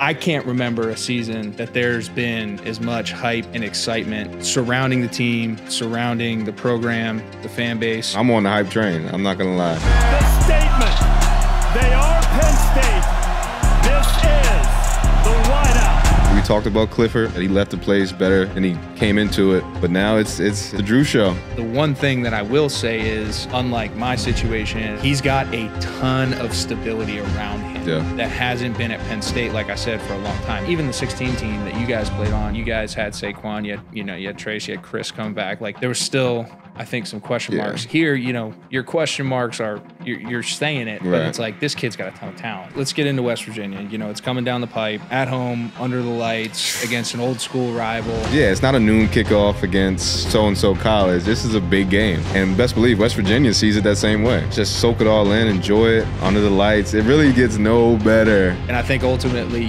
I can't remember a season that there's been as much hype and excitement surrounding the team, surrounding the program, the fan base. I'm on the hype train, I'm not gonna lie. The statement, they are Penn State. This is the wideout. We talked about Clifford, that he left the place better than he came into it, but now it's the Drew show. The one thing that I will say is, unlike my situation, he's got a ton of stability around him. Yeah. That hasn't been at Penn State, like I said, for a long time. Even the 16 team that you guys played on, you guys had Saquon, you had Trace, you had Chris come back. Like, there was still, I think, some question marks. Here, your question marks are, you're saying it, but it's like, this kid's got a ton of talent. Let's get into West Virginia. It's coming down the pipe, at home, under the lights, against an old school rival. Yeah, it's not a noon kickoff against so-and-so college. This is a big game. And best believe, West Virginia sees it that same way. Just soak it all in, enjoy it, under the lights. It really gets no better. And I think ultimately,